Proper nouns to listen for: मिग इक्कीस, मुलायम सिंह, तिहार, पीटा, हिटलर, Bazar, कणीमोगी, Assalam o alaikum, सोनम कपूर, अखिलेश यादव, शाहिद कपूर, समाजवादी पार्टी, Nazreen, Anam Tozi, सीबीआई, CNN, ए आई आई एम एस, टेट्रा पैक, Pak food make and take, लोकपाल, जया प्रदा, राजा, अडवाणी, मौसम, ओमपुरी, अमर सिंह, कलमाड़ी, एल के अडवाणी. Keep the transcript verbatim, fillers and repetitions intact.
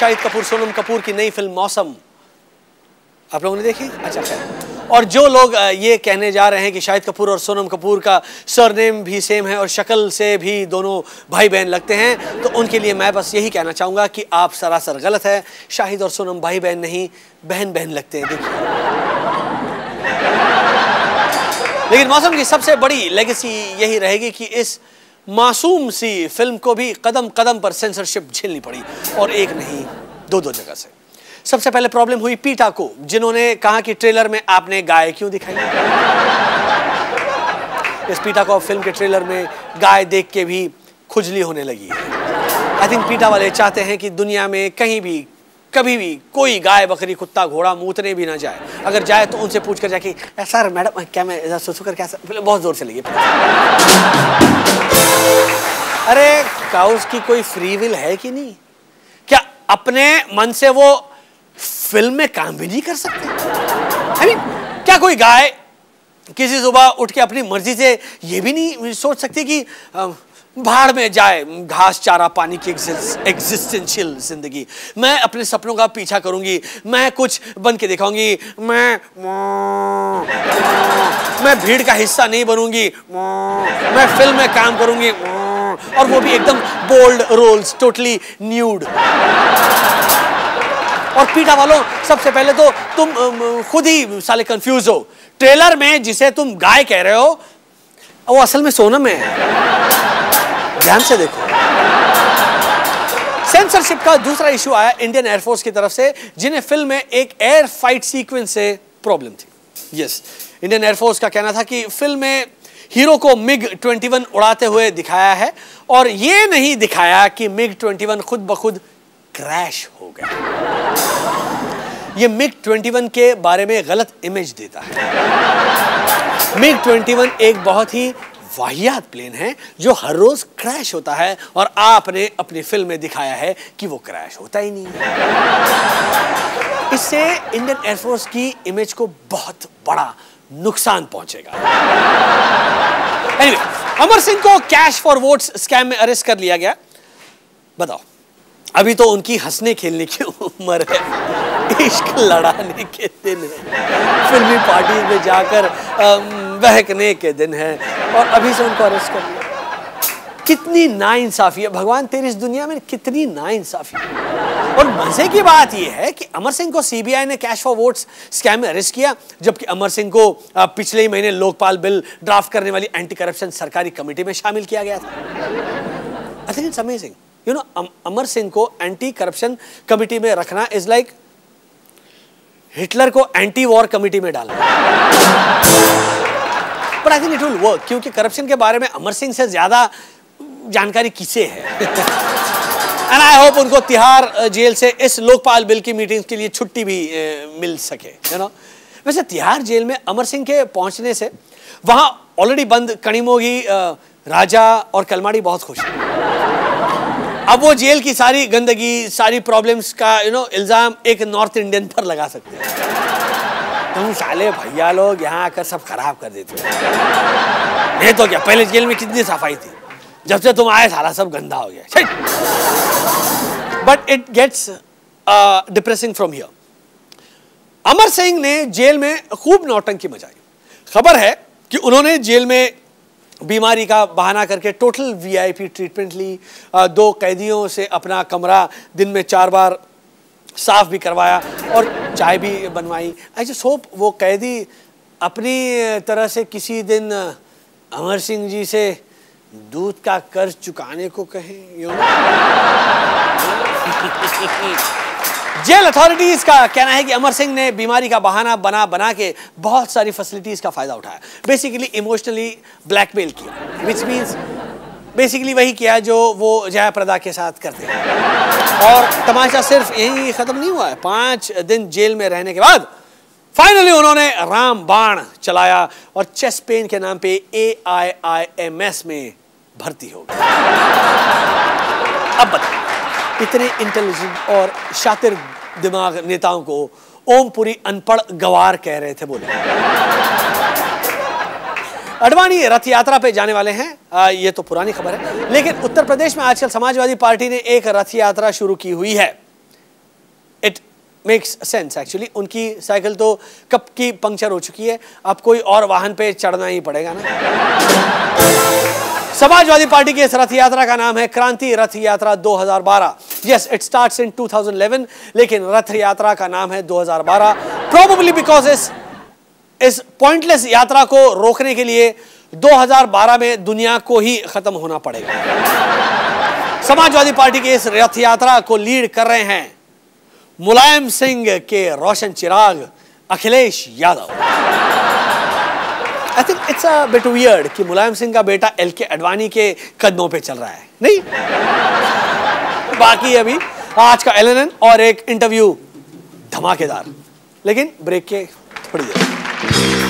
शाहिद कपूर सोनम कपूर की नई फिल्म मौसम आप लोगों ने देखी? अच्छा खैर। और जो लोग ये कहने जा रहे हैं कि शाहिद कपूर और सोनम कपूर का सरनेम भी सेम है और शक्ल से भी दोनों भाई बहन लगते हैं, तो उनके लिए मैं बस यही कहना चाहूँगा कि आप सरासर गलत है। शाहिद और सोनम भाई बहन नहीं, बहन बहन लगते हैं। देखिए, लेकिन मौसम की सबसे बड़ी लेगेसी यही रहेगी कि इस मासूम सी फिल्म को भी कदम कदम पर सेंसरशिप झेलनी पड़ी, और एक नहीं दो दो जगह से। सबसे पहले प्रॉब्लम हुई पीटा को, जिन्होंने कहा कि ट्रेलर में आपने गाय क्यों दिखाई। इस पीटा को फिल्म के ट्रेलर में गाय देख के भी खुजली होने लगी है। आई थिंक पीटा वाले चाहते हैं कि दुनिया में कहीं भी कभी भी कोई गाय बकरी कुत्ता घोड़ा मूतने भी ना जाए, अगर जाए तो उनसे पूछ कर जाए कि सर मैडम क्या मैं सोचू कर क्या सर? बहुत जोर से लगी। अरे क्या उसकी कोई फ्री विल है कि नहीं? क्या अपने मन से वो फिल्म में काम भी नहीं कर सकते? आई मीन, क्या कोई गाय किसी सुबह उठ के अपनी मर्जी से ये भी नहीं सोच सकती कि भाड़ में जाए घास चारा पानी की एग्जिस्टेंशियल जिंदगी, मैं अपने सपनों का पीछा करूंगी, मैं कुछ बन के दिखाऊंगी, मैं मैं भीड़ का हिस्सा नहीं बनूंगी, मैं फिल्म में काम करूंगी, और वो भी एकदम बोल्ड रोल्स, टोटली न्यूड। और पीटा वालों, सबसे पहले तो तुम खुद ही साले कंफ्यूज हो। ट्रेलर में जिसे तुम गाय कह रहे हो वो असल में सोनम है। ध्यान से देखो। सेंसरशिप का दूसरा इशू आया इंडियन एयरफोर्स की तरफ से, जिन्हें फिल्म में एक एयर फाइट सीक्वेंस से प्रॉब्लम थी। यस, इंडियन एयरफोर्स का कहना था कि फिल्म में हीरो को मिग इक्कीस उड़ाते हुए दिखाया है और ये नहीं दिखाया कि मिग इक्कीस खुद ब खुद क्रैश हो गया। ये मिग इक्कीस के बारे में गलत इमेज देता है। मिग इक्कीस एक बहुत ही वाहियात प्लेन है जो हर रोज क्रैश होता है, और आपने अपनी फिल्म में दिखाया है कि वो क्रैश होता ही नहीं है। इससे इंडियन एयरफोर्स की इमेज को बहुत बड़ा नुकसान पहुंचेगा। anyway, अमर सिंह को कैश फॉर वोट्स स्कैम में अरेस्ट कर लिया गया। बताओ, अभी तो उनकी हंसने खेलने की उम्र है, इश्क लड़ाने के दिन है, फिल्मी पार्टी में जाकर बहकने के दिन है, और अभी से उनको अरेस्ट कर लिया। कितनी नाइंसाफी है भगवान तेरी, इस दुनिया में कितनी नाइंसाफी है। और मजे की बात यह है कि अमर सिंह को सीबीआई ने कैश फॉर वोट्स स्कैम में अरेस्ट किया, जबकि अमर सिंह को पिछले ही महीने लोकपाल बिल ड्राफ्ट करने वाली एंटी करप्शन सरकारी कमेटी में शामिल किया गया था। I think it's amazing, you know, अमर सिंह को एंटी करप्शन कमेटी में रखना इज लाइक हिटलर को एंटी वॉर कमेटी में डालना। But I think it will work, क्योंकि करप्शन के बारे में अमर सिंह से ज्यादा जानकारी किसे है। एंड आई होप उनको तिहार जेल से इस लोकपाल बिल की मीटिंग्स के लिए छुट्टी भी ए, मिल सके, यू नो। वैसे तिहार जेल में अमर सिंह के पहुंचने से वहां ऑलरेडी बंद कणीमोगी, राजा और कलमाड़ी बहुत खुश हैं। अब वो जेल की सारी गंदगी, सारी प्रॉब्लम्स का, यू नो, इल्जाम एक नॉर्थ इंडियन पर लगा सकते हैं। तुम साले भैया लोग यहाँ आकर सब खराब कर देते हो, नहीं तो क्या पहले जेल में कितनी सफाई थी, जब से तुम आए साला सब गंदा हो गया। But it gets depressing from here. अमर सिंह ने जेल में खूब नौटंकी मचाई। खबर है कि उन्होंने जेल में बीमारी का बहाना करके टोटल वीआईपी ट्रीटमेंट ली, दो कैदियों से अपना कमरा दिन में चार बार साफ भी करवाया और चाय भी बनवाई। आई जस्ट होप वो कैदी अपनी तरह से किसी दिन अमर सिंह जी से दूध का कर्ज चुकाने को कहें। जेल अथॉरिटीज का कहना है कि अमर सिंह ने बीमारी का बहाना बना बना के बहुत सारी फैसिलिटीज का फायदा उठाया, बेसिकली इमोशनली ब्लैकमेल किया, विच मीन्स बेसिकली वही किया जो वो जया प्रदा के साथ करते हैं। और तमाशा सिर्फ यही खत्म नहीं हुआ है, पांच दिन जेल में रहने के बाद फाइनली उन्होंने राम बाण चलाया और चेस्ट पेन के नाम पे ए आई आई एम एस में भर्ती हो गए। अब बताओ, इतने इंटेलिजेंट और शातिर दिमाग नेताओं को ओमपुरी अनपढ़ गवार कह रहे थे। बोले अडवाणी रथ यात्रा पे जाने वाले हैं, आ, ये तो पुरानी खबर है, लेकिन उत्तर प्रदेश में आजकल समाजवादी पार्टी ने एक रथ यात्रा शुरू की हुई है। Makes sense actually. उनकी साइकिल तो कब की पंक्चर हो चुकी है, अब कोई और वाहन पे चढ़ना ही पड़ेगा ना। समाजवादी पार्टी की इस रथ यात्रा का नाम है क्रांति रथ यात्रा दो हज़ार बारह। Yes, it starts in two thousand eleven, लेकिन रथ यात्रा का नाम है दो हज़ार बारह। प्रोबेबली बिकॉज इस इस पॉइंटलेस यात्रा को रोकने के लिए दो हज़ार बारह में दुनिया को ही खत्म होना पड़ेगा। समाजवादी पार्टी की इस रथ यात्रा को लीड कर रहे हैं मुलायम सिंह के रोशन चिराग अखिलेश यादव। I think it's a bit weird कि मुलायम सिंह का बेटा एल के अडवाणी के कदमों पे चल रहा है। नहीं, बाकी अभी आज का एल एन एन और एक इंटरव्यू धमाकेदार, लेकिन ब्रेक के थोड़ी देर।